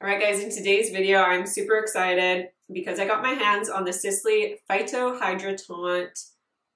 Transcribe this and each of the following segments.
Alright guys, in today's video I'm super excited because I got my hands on the Sisley Phyto-Hydra Teint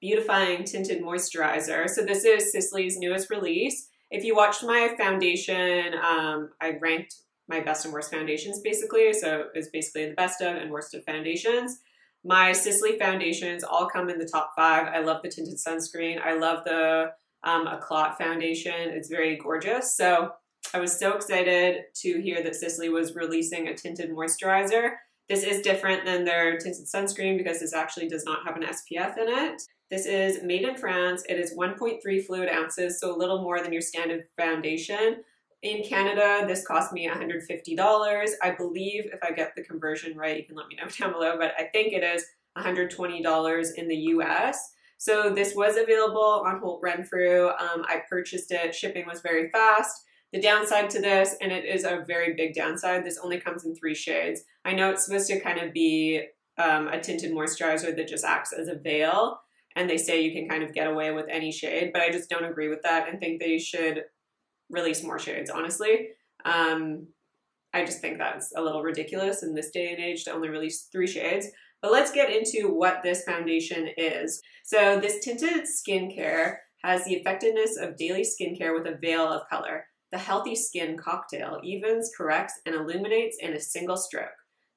Beautifying Tinted Moisturizer. So this is Sisley's newest release. If you watched my foundation, I ranked my best and worst foundations basically, so it's basically the best of and worst of foundations. My Sisley foundations all come in the top 5. I love the tinted sunscreen. I love the Éclat foundation. It's very gorgeous. So I was so excited to hear that Sisley was releasing a tinted moisturizer. This is different than their tinted sunscreen because this actually does not have an SPF in it. This is made in France. It is 1.3 fluid ounces, so a little more than your standard foundation. In Canada, this cost me $150. I believe if I get the conversion right, you can let me know down below, but I think it is $120 in the US. So this was available on Holt Renfrew. I purchased it. Shipping was very fast. The downside to this, and it is a very big downside, this only comes in 3 shades. I know it's supposed to kind of be a tinted moisturizer that just acts as a veil, and they say you can kind of get away with any shade, but I just don't agree with that and think they should release more shades, honestly. I just think that's a little ridiculous in this day and age to only release 3 shades. But let's get into what this foundation is. So this tinted skincare has the effectiveness of daily skincare with a veil of color. The Healthy Skin Cocktail evens, corrects, and illuminates in a single stroke.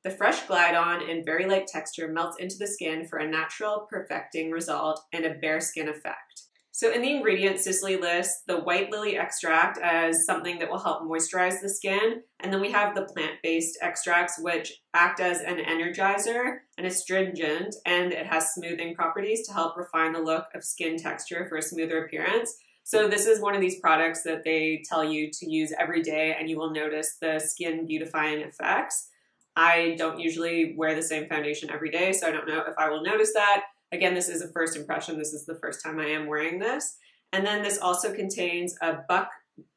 The fresh glide-on and very light texture melts into the skin for a natural, perfecting result and a bare skin effect. So in the ingredients, Sisley lists the white lily extract as something that will help moisturize the skin, and then we have the plant-based extracts which act as an energizer, an astringent, and it has smoothing properties to help refine the look of skin texture for a smoother appearance. So this is one of these products that they tell you to use every day and you will notice the skin beautifying effects. I don't usually wear the same foundation every day, so I don't know if I will notice that. Again, this is a first impression. This is the first time I am wearing this. And then this also contains a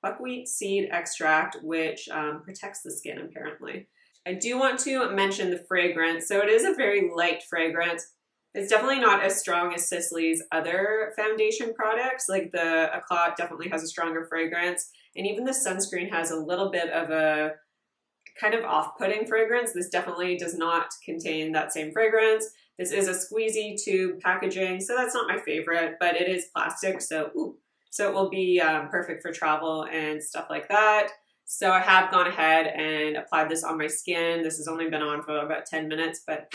buckwheat seed extract, which protects the skin apparently. I do want to mention the fragrance. So it is a very light fragrance. It's definitely not as strong as Sisley's other foundation products, like the Éclat definitely has a stronger fragrance, and even the sunscreen has a little bit of a kind of off-putting fragrance. This definitely does not contain that same fragrance. This is a squeezy tube packaging, so that's not my favorite, but it is plastic, so ooh. So it will be perfect for travel and stuff like that. So I have gone ahead and applied this on my skin. This has only been on for about 10 minutes, but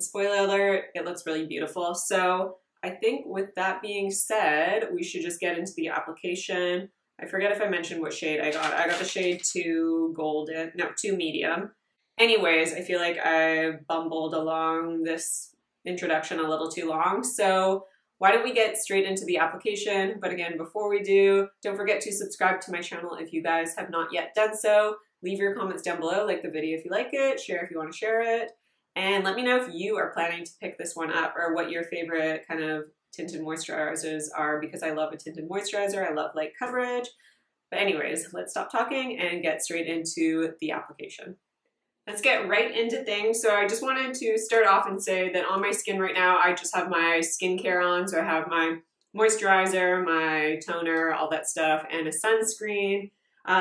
spoiler alert, it looks really beautiful. So I think with that being said, we should just get into the application. I forget if I mentioned what shade I got. I got the shade 2 medium. Anyways, I feel like I bumbled along this introduction a little too long. So why don't we get straight into the application? But again, before we do, don't forget to subscribe to my channel if you guys have not yet done so. Leave your comments down below, like the video if you like it, share if you want to share it. And let me know if you are planning to pick this one up or what your favorite kind of tinted moisturizers are because I love a tinted moisturizer. I love light coverage. But anyways, let's stop talking and get straight into the application. Let's get right into things. So I just wanted to start off and say that on my skin right now, I just have my skincare on. So I have my moisturizer, my toner, all that stuff, and a sunscreen.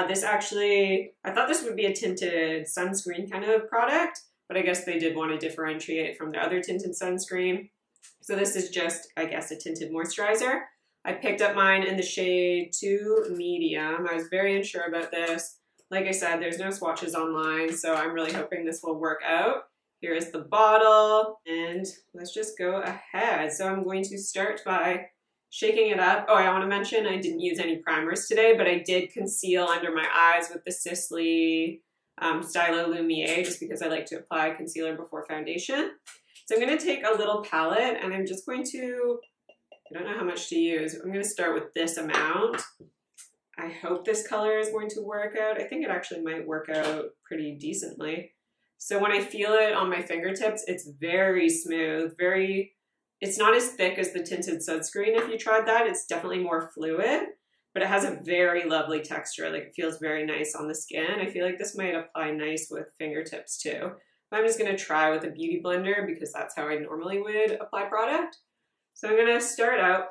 This actually, I thought this would be a tinted sunscreen kind of product, but I guess they did want to differentiate from the other tinted sunscreen. So this is just, I guess, a tinted moisturizer. I picked up mine in the shade 2 medium. I was very unsure about this. Like I said, there's no swatches online, so I'm really hoping this will work out. Here is the bottle, and let's just go ahead. So I'm going to start by shaking it up. Oh, I want to mention I didn't use any primers today, but I did conceal under my eyes with the Sisley Stylo Lumière just because I like to apply concealer before foundation. So I'm going to take a little palette and I'm just going to, I don't know how much to use. I'm going to start with this amount. I hope this color is going to work out. I think it actually might work out pretty decently. So when I feel it on my fingertips, it's very smooth, very, it's not as thick as the tinted sunscreen if you tried that. It's definitely more fluid, but it has a very lovely texture. Like it feels very nice on the skin. I feel like this might apply nice with fingertips too. But I'm just gonna try with a beauty blender because that's how I normally would apply product. So I'm gonna start out,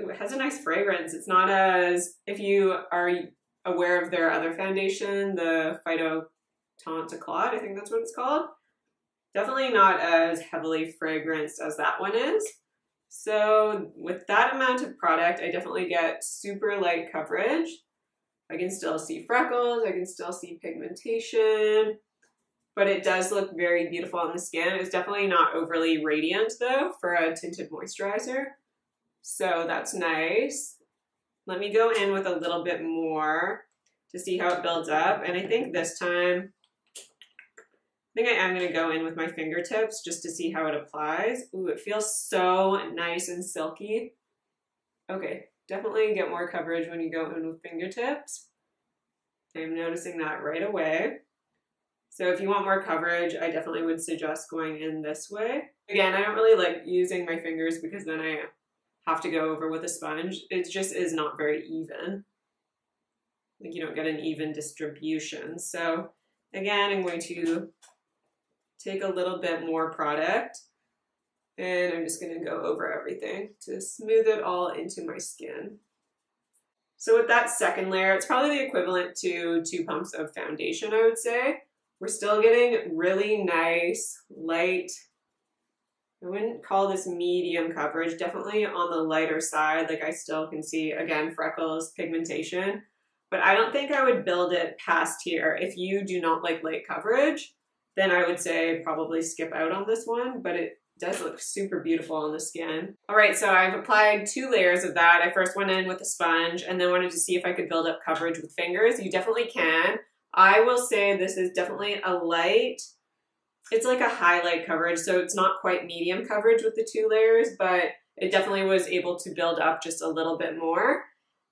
ooh, it has a nice fragrance. It's not as, if you are aware of their other foundation, the Phyto Chantecaille, I think that's what it's called. Definitely not as heavily fragranced as that one is. So with that amount of product, I definitely get super light coverage. I can still see freckles, I can still see pigmentation, but it does look very beautiful on the skin. It's definitely not overly radiant though for a tinted moisturizer. So that's nice. Let me go in with a little bit more to see how it builds up. And I think this time, I think I am going to go in with my fingertips just to see how it applies. Ooh, it feels so nice and silky. Okay, definitely get more coverage when you go in with fingertips. I'm noticing that right away. So if you want more coverage, I definitely would suggest going in this way. Again, I don't really like using my fingers because then I have to go over with a sponge. It just is not very even. Like you don't get an even distribution. So again, I'm going to take a little bit more product and I'm just going to go over everything to smooth it all into my skin. So with that second layer, it's probably the equivalent to 2 pumps of foundation, I would say. We're still getting really nice, light, I wouldn't call this medium coverage, definitely on the lighter side. Like I still can see, again, freckles, pigmentation, but I don't think I would build it past here. If you do not like light coverage, then I would say probably skip out on this one, but it does look super beautiful on the skin. All right, so I've applied 2 layers of that. I first went in with a sponge and then wanted to see if I could build up coverage with fingers. You definitely can. I will say this is definitely a light, it's like a highlight coverage, so it's not quite medium coverage with the 2 layers, but it definitely was able to build up just a little bit more.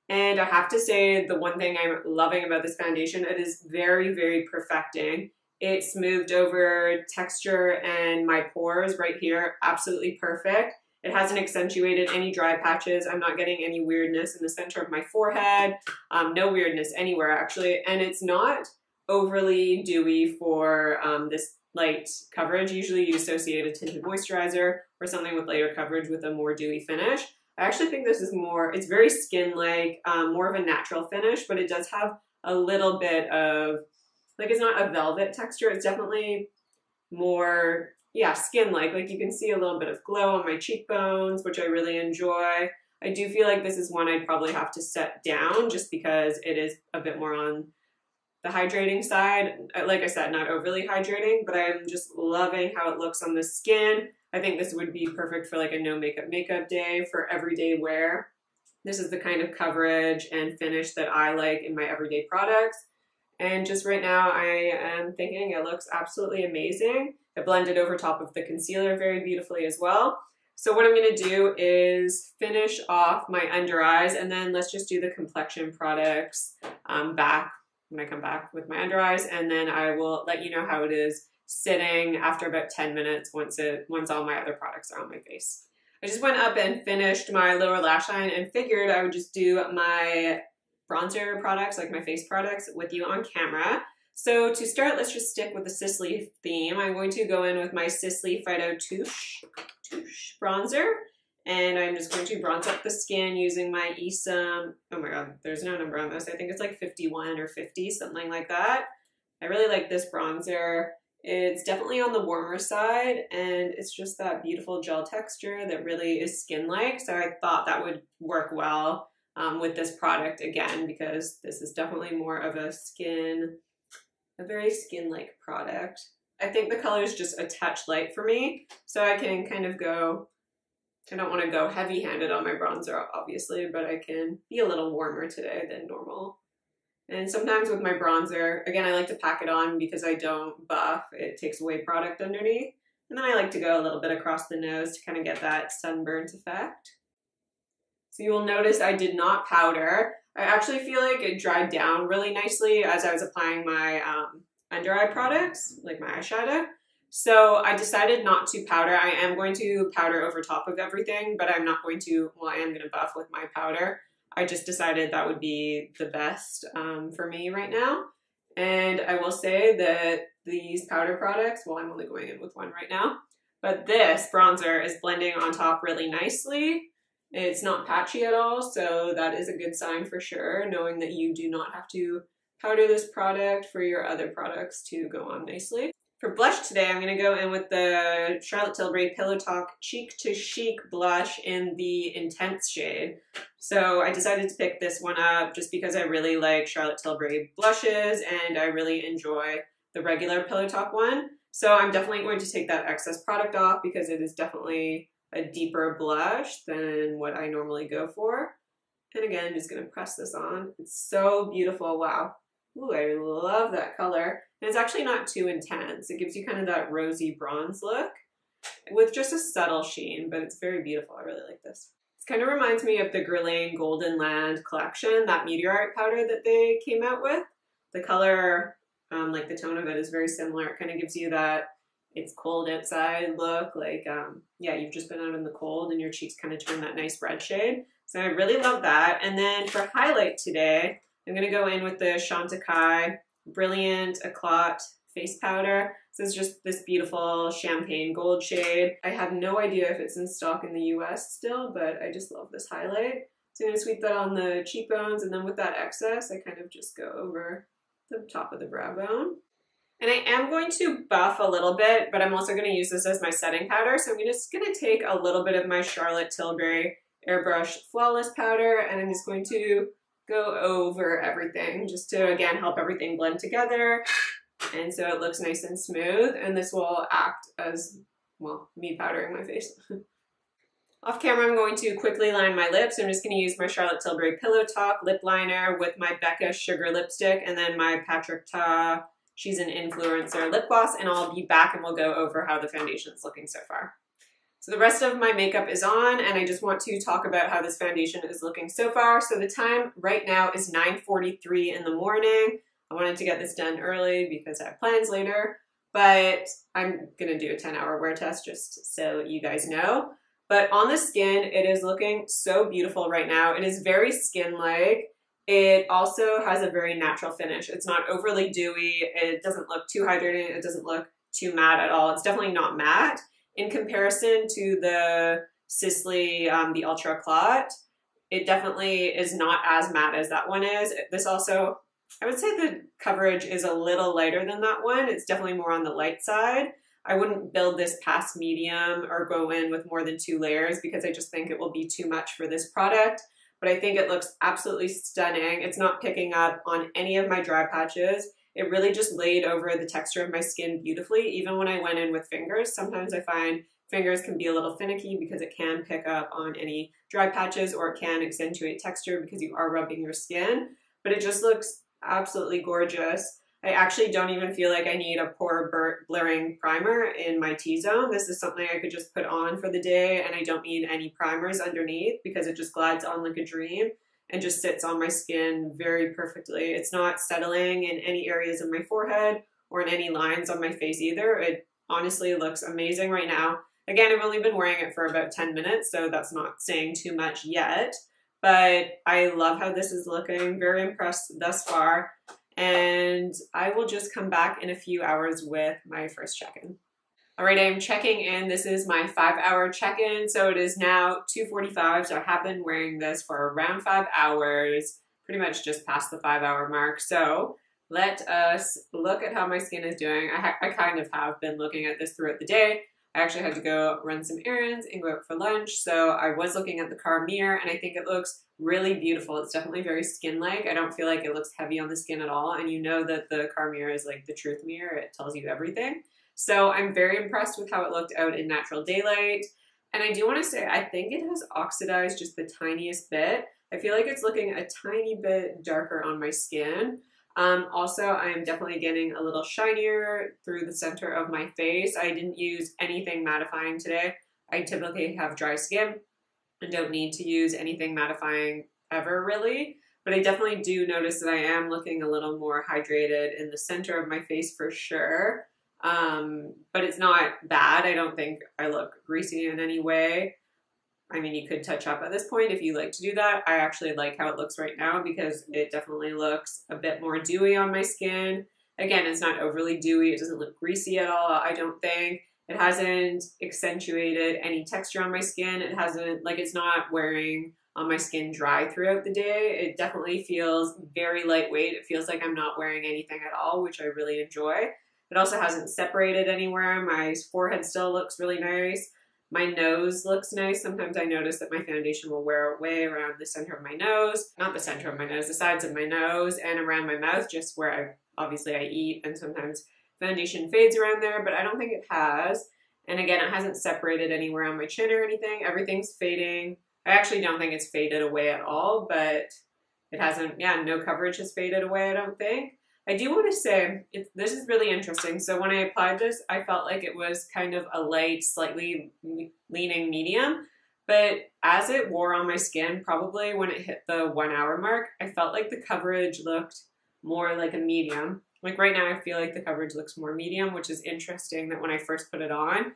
And I have to say the one thing I'm loving about this foundation, it is very, very perfecting. It smoothed over texture and my pores right here, absolutely perfect. It hasn't accentuated any dry patches. I'm not getting any weirdness in the center of my forehead. No weirdness anywhere actually. And it's not overly dewy for this light coverage. Usually you associate a tinted moisturizer or something with lighter coverage with a more dewy finish. I actually think this is more, it's very skin-like, more of a natural finish, but it does have a little bit of, like it's not a velvet texture. It's definitely more, yeah, skin-like. Like you can see a little bit of glow on my cheekbones, which I really enjoy. I do feel like this is one I'd probably have to set down just because it is a bit more on the hydrating side. Like I said, not overly hydrating, but I'm just loving how it looks on the skin. I think this would be perfect for like a no makeup makeup day for everyday wear. This is the kind of coverage and finish that I like in my everyday products. And just right now I am thinking it looks absolutely amazing. It blended over top of the concealer very beautifully as well. So what I'm going to do is finish off my under eyes and then let's just do the complexion products back when I come back with my under eyes, and then I will let you know how it is sitting after about 10 minutes once all my other products are on my face. I just went up and finished my lower lash line and figured I would just do my bronzer products, like my face products, with you on camera. So to start, let's just stick with the Sisley theme. I'm going to go in with my Sisley Phyto-Touche bronzer, and I'm just going to bronze up the skin using my Esom. Oh my god, there's no number on this. I think it's like 51 or 50, something like that. I really like this bronzer. It's definitely on the warmer side, and it's just that beautiful gel texture that really is skin-like, so I thought that would work well with this product again, because this is definitely more of a skin, a very skin-like product. I think the color is just a touch light for me, so I can kind of go, I don't want to go heavy-handed on my bronzer, obviously, but I can be a little warmer today than normal. And sometimes with my bronzer, again, I like to pack it on because I don't buff, it takes away product underneath. And then I like to go a little bit across the nose to kind of get that sunburnt effect. So you will notice I did not powder. I actually feel like it dried down really nicely as I was applying my under eye products, like my eyeshadow. So I decided not to powder. I am going to powder over top of everything, but I'm not going to, well, I am going to buff with my powder. I just decided that would be the best for me right now. And I will say that these powder products, well, I'm only going in with one right now, but this bronzer is blending on top really nicely. It's not patchy at all, so that is a good sign for sure, knowing that you do not have to powder this product for your other products to go on nicely. For blush today, I'm going to go in with the Charlotte Tilbury Pillow Talk Cheek to Chic blush in the Intense shade. So I decided to pick this one up just because I really like Charlotte Tilbury blushes and I really enjoy the regular Pillow Talk one. So I'm definitely going to take that excess product off because it is definitely a deeper blush than what I normally go for. And again, I'm just going to press this on. It's so beautiful. Wow. Ooh, I love that color. And it's actually not too intense. It gives you kind of that rosy bronze look with just a subtle sheen, but it's very beautiful. I really like this. This kind of reminds me of the Guerlain Golden Land Collection, that meteorite powder that they came out with. The color, like the tone of it, is very similar. It kind of gives you that it's cold outside look, like, yeah, you've just been out in the cold and your cheeks kind of turn that nice red shade. So I really love that. And then for highlight today, I'm going to go in with the Chantecaille Brilliant Éclat Face Powder. This is just this beautiful champagne gold shade. I have no idea if it's in stock in the US still, but I just love this highlight. So I'm going to sweep that on the cheekbones, and then with that excess, I kind of just go over the top of the brow bone. And I am going to buff a little bit, but I'm also going to use this as my setting powder. So I'm just going to take a little bit of my Charlotte Tilbury Airbrush Flawless Powder, and I'm just going to go over everything just to, again, help everything blend together. And so it looks nice and smooth, and this will act as, well, me powdering my face. Off camera, I'm going to quickly line my lips. I'm just going to use my Charlotte Tilbury Pillow Talk lip liner with my Becca Sugar lipstick and then my Patrick Ta, She's an Influencer lip gloss, and I'll be back and we'll go over how the foundation is looking so far. So the rest of my makeup is on, and I just want to talk about how this foundation is looking so far. So the time right now is 9:43 in the morning. I wanted to get this done early because I have plans later, but I'm gonna do a 10-hour wear test just so you guys know. But on the skin, it is looking so beautiful right now. It is very skin-like. It also has a very natural finish. It's not overly dewy. It doesn't look too hydrated. It doesn't look too matte at all. It's definitely not matte. In comparison to the Sisley, the Ultra Éclat, it definitely is not as matte as that one is. This also, I would say the coverage is a little lighter than that one. It's definitely more on the light side. I wouldn't build this past medium or go in with more than 2 layers because I just think it will be too much for this product. But I think it looks absolutely stunning. It's not picking up on any of my dry patches. It really just laid over the texture of my skin beautifully, even when I went in with fingers. Sometimes I find fingers can be a little finicky because it can pick up on any dry patches or it can accentuate texture because you are rubbing your skin, but it just looks absolutely gorgeous. I actually don't even feel like I need a pore blurring primer in my T-zone. This is something I could just put on for the day, and I don't need any primers underneath because it just glides on like a dream and just sits on my skin very perfectly. It's not settling in any areas of my forehead or in any lines on my face either. It honestly looks amazing right now. Again, I've only been wearing it for about 10 minutes, so that's not saying too much yet, but I love how this is looking. Very impressed thus far, and I will just come back in a few hours with my first check-in. All right, I am checking in. This is my 5-hour check-in. So it is now 2:45. So I have been wearing this for around 5 hours, pretty much just past the 5-hour mark. So let us look at how my skin is doing. I kind of have been looking at this throughout the day. I actually had to go run some errands and go out for lunch. So I was looking at the car mirror, and I think it looks really beautiful. It's definitely very skin-like. I don't feel like it looks heavy on the skin at all. And you know that the car mirror is like the truth mirror. It tells you everything. So I'm very impressed with how it looked out in natural daylight. And I do want to say, I think it has oxidized just the tiniest bit. I feel like it's looking a tiny bit darker on my skin. Also, I'm definitely getting a little shinier through the center of my face. I didn't use anything mattifying today. I typically have dry skin and don't need to use anything mattifying ever, really. But I definitely do notice that I am looking a little more hydrated in the center of my face for sure. But it's not bad. I don't think I look greasy in any way. I mean, you could touch up at this point if you like to do that. I actually like how it looks right now because it definitely looks a bit more dewy on my skin. Again, it's not overly dewy. It doesn't look greasy at all, I don't think. It hasn't accentuated any texture on my skin. It hasn't, like, it's not wearing on my skin dry throughout the day. It definitely feels very lightweight. It feels like I'm not wearing anything at all, which I really enjoy. It also hasn't separated anywhere. My forehead still looks really nice. My nose looks nice. Sometimes I notice that my foundation will wear away around the center of my nose. Not the center of my nose, the sides of my nose and around my mouth, just where obviously I eat, and sometimes foundation fades around there, but I don't think it has. And again, it hasn't separated anywhere on my chin or anything. Everything's fading. I actually don't think it's faded away at all, but it hasn't, yeah, no coverage has faded away, I don't think. I do want to say, this is really interesting. So when I applied this, I felt like it was kind of a light, slightly leaning medium. But as it wore on my skin, probably when it hit the 1 hour mark, I felt like the coverage looked more like a medium. Like right now, I feel like the coverage looks more medium, which is interesting that when I first put it on,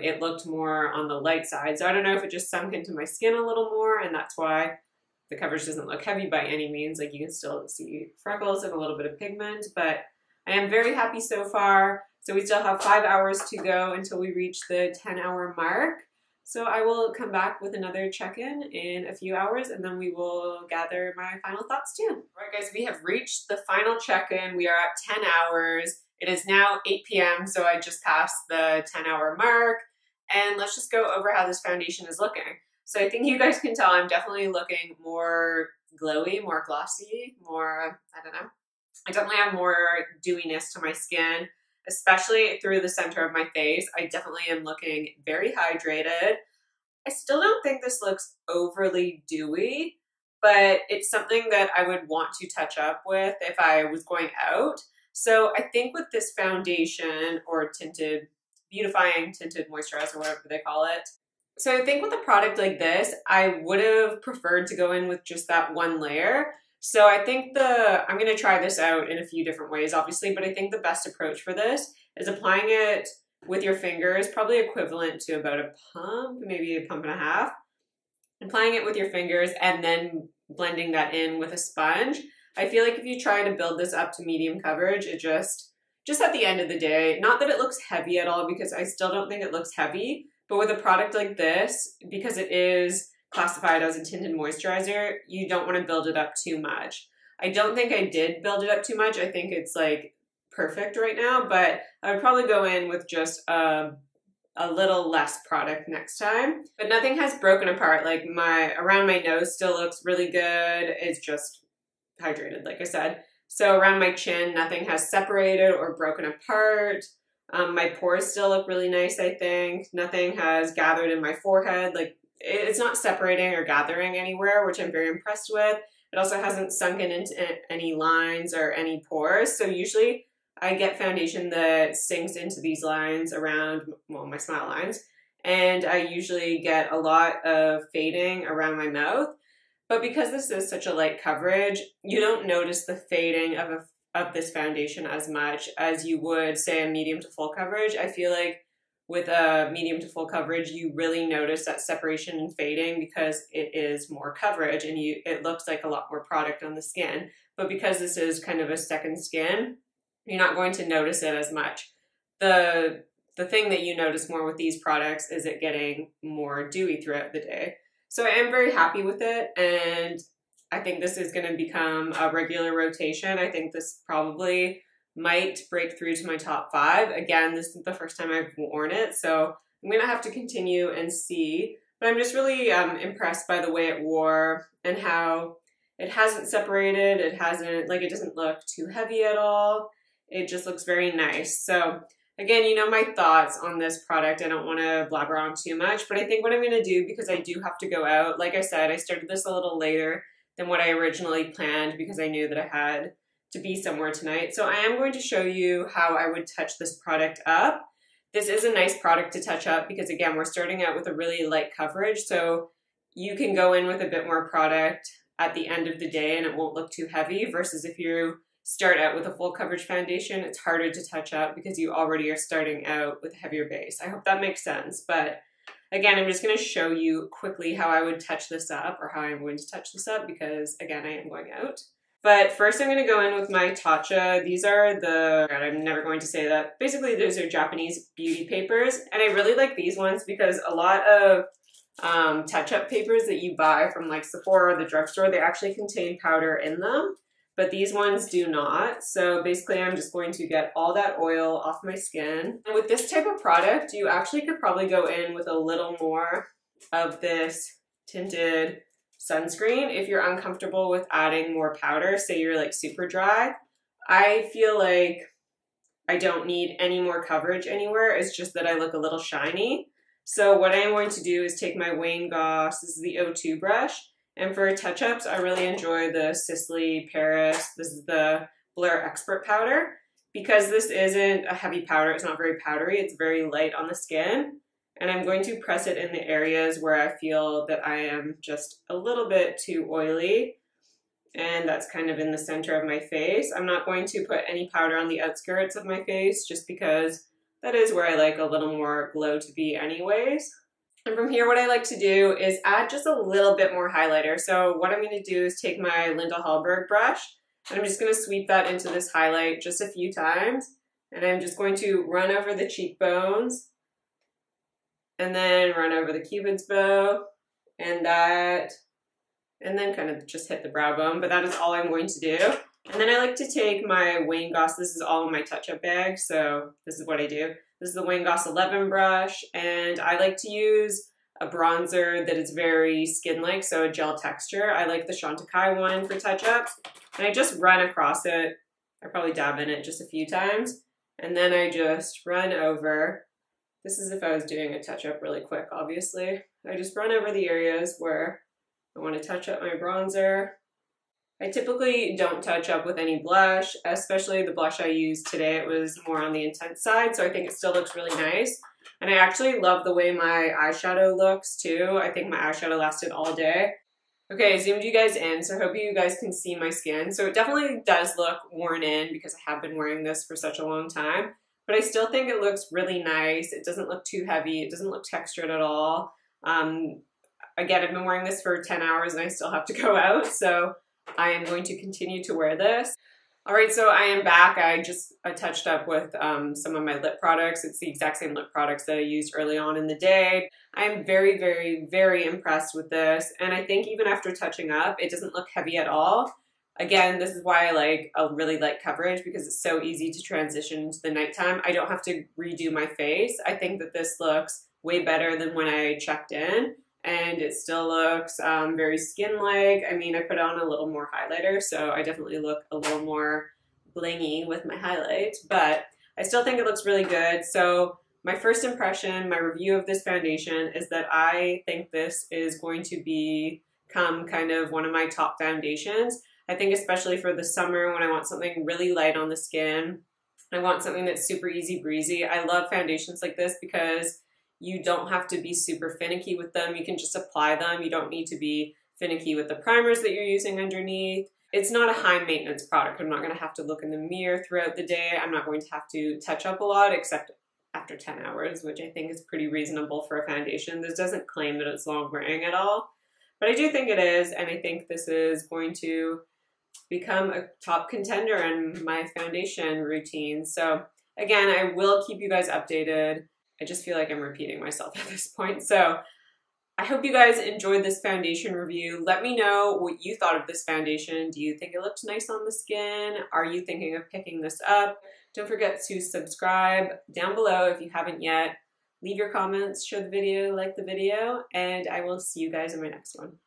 it looked more on the light side. So I don't know if it just sunk into my skin a little more, and that's why the coverage doesn't look heavy by any means. Like you can still see freckles and a little bit of pigment, but I am very happy so far. So we still have 5 hours to go until we reach the 10-hour mark. So I will come back with another check-in in a few hours, and then we will gather my final thoughts too. All right guys, we have reached the final check-in. We are at 10 hours. It is now 8 p.m. so I just passed the 10-hour mark, and let's just go over how this foundation is looking. So I think you guys can tell I'm definitely looking more glowy, more glossy, more, I don't know. I definitely have more dewiness to my skin, especially through the center of my face. I definitely am looking very hydrated. I still don't think this looks overly dewy, but it's something that I would want to touch up with if I was going out. So I think with this foundation, or tinted, beautifying tinted moisturizer, whatever they call it, so I think with a product like this, I would have preferred to go in with just that one layer. So I think I'm gonna try this out in a few different ways, obviously, but I think the best approach for this is applying it with your fingers, probably equivalent to about a pump, maybe a pump and a half. Applying it with your fingers and then blending that in with a sponge. I feel like if you try to build this up to medium coverage, it just at the end of the day, not that it looks heavy at all, because I still don't think it looks heavy, but with a product like this, because it is classified as a tinted moisturizer, you don't want to build it up too much. I don't think I did build it up too much. I think it's like perfect right now, but I would probably go in with just a little less product next time. But nothing has broken apart. Like around my nose still looks really good. It's just hydrated, like I said. So around my chin, nothing has separated or broken apart. My pores still look really nice, I think. Nothing has gathered in my forehead. Like, it's not separating or gathering anywhere, which I'm very impressed with. It also hasn't sunken into any lines or any pores. So usually I get foundation that sinks into these lines around, well, my smile lines. And I usually get a lot of fading around my mouth. But because this is such a light coverage, you don't notice the fading of this foundation as much as you would say a medium to full coverage. I feel like with a medium to full coverage, you really notice that separation and fading because it is more coverage and it looks like a lot more product on the skin. But because this is kind of a second skin, you're not going to notice it as much. The thing that you notice more with these products is it getting more dewy throughout the day. So I am very happy with it, and I think this is going to become a regular rotation. I think this probably might break through to my top 5. Again, this is the first time I've worn it, so I'm going to have to continue and see. But I'm just really impressed by the way it wore and how it hasn't separated. It hasn't, like, it doesn't look too heavy at all. It just looks very nice. So again, you know my thoughts on this product. I don't want to blabber on too much, but I think what I'm going to do, because I do have to go out, like I said, I started this a little later than what I originally planned because I knew that I had to be somewhere tonight. So I am going to show you how I would touch this product up. This is a nice product to touch up because, again, we're starting out with a really light coverage, so you can go in with a bit more product at the end of the day and it won't look too heavy, versus if you start out with a full coverage foundation, it's harder to touch up because you already are starting out with a heavier base. I hope that makes sense, but again, I'm just going to show you quickly how I would touch this up, or how I'm going to touch this up, because, again, I am going out. But first I'm going to go in with my Tatcha. These are I'm never going to say that. Basically, those are Japanese beauty papers, and I really like these ones because a lot of touch-up papers that you buy from like Sephora or the drugstore, they actually contain powder in them, but these ones do not. So basically I'm just going to get all that oil off my skin. And with this type of product, you actually could probably go in with a little more of this tinted sunscreen if you're uncomfortable with adding more powder, say you're like super dry. I feel like I don't need any more coverage anywhere, it's just that I look a little shiny. So what I am going to do is take my Wayne Goss, this is the O2 brush, and for touch-ups, I really enjoy the Sisley Paris, this is the Blur Expert Powder. Because this isn't a heavy powder, it's not very powdery, it's very light on the skin. And I'm going to press it in the areas where I feel that I am just a little bit too oily. And that's kind of in the center of my face. I'm not going to put any powder on the outskirts of my face just because that is where I like a little more glow to be anyways. And from here, what I like to do is add just a little bit more highlighter. So what I'm going to do is take my Linda Hallberg brush, and I'm just going to sweep that into this highlight just a few times. And I'm just going to run over the cheekbones and then run over the Cupid's bow and that, and then kind of just hit the brow bone, but that is all I'm going to do. And then I like to take my Wayne Goss, this is all in my touch-up bag, so this is what I do. This is the Wayne Goss 11 brush, and I like to use a bronzer that is very skin-like, so a gel texture. I like the Chantecaille one for touch-ups, and I just run across it. I probably dab in it just a few times, and then I just run over. This is if I was doing a touch-up really quick, obviously. I just run over the areas where I want to touch up my bronzer. I typically don't touch up with any blush, especially the blush I used today. It was more on the intense side, so I think it still looks really nice. And I actually love the way my eyeshadow looks too. I think my eyeshadow lasted all day. Okay, I zoomed you guys in, so I hope you guys can see my skin. So it definitely does look worn in because I have been wearing this for such a long time, but I still think it looks really nice. It doesn't look too heavy. It doesn't look textured at all. Again, I've been wearing this for 10 hours and I still have to go out, so I am going to continue to wear this. All right, so I am back. I touched up with some of my lip products. It's the exact same lip products that I used early on in the day. I am very, very, very impressed with this. And I think even after touching up, it doesn't look heavy at all. Again, this is why I like a really light coverage because it's so easy to transition into the nighttime. I don't have to redo my face. I think that this looks way better than when I checked in. And it still looks very skin-like. I mean, I put on a little more highlighter, so I definitely look a little more blingy with my highlights, but I still think it looks really good. So my first impression, my review of this foundation is that I think this is going to become kind of one of my top foundations. I think especially for the summer when I want something really light on the skin, I want something that's super easy breezy. I love foundations like this because you don't have to be super finicky with them. You can just apply them. You don't need to be finicky with the primers that you're using underneath. It's not a high maintenance product. I'm not going to have to look in the mirror throughout the day. I'm not going to have to touch up a lot except after 10 hours, which I think is pretty reasonable for a foundation. This doesn't claim that it's long wearing at all, but I do think it is, and I think this is going to become a top contender in my foundation routine. So again, I will keep you guys updated. I just feel like I'm repeating myself at this point. So I hope you guys enjoyed this foundation review. Let me know what you thought of this foundation. Do you think it looks nice on the skin? Are you thinking of picking this up? Don't forget to subscribe down below if you haven't yet. Leave your comments, share the video, like the video, and I will see you guys in my next one.